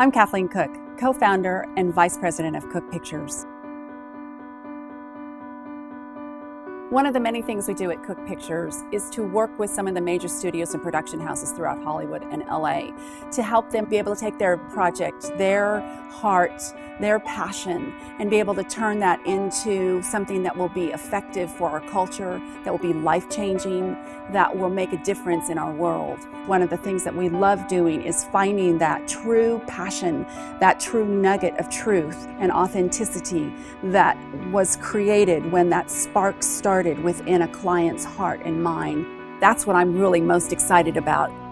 I'm Kathleen Cooke, co-founder and vice president of Cooke Pictures. One of the many things we do at Cooke Pictures is to work with some of the major studios and production houses throughout Hollywood and LA to help them be able to take their project, their heart, their passion, and be able to turn that into something that will be effective for our culture, that will be life-changing, that will make a difference in our world. One of the things that we love doing is finding that true passion, that true nugget of truth and authenticity that was created when that spark started within a client's heart and mind. That's what I'm really most excited about.